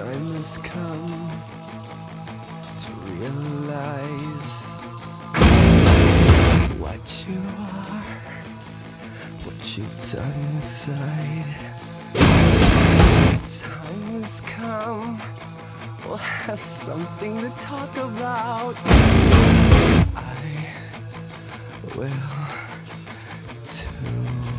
time has come to realize what you are, what you've done inside. Time has come, we'll have something to talk about. I will too.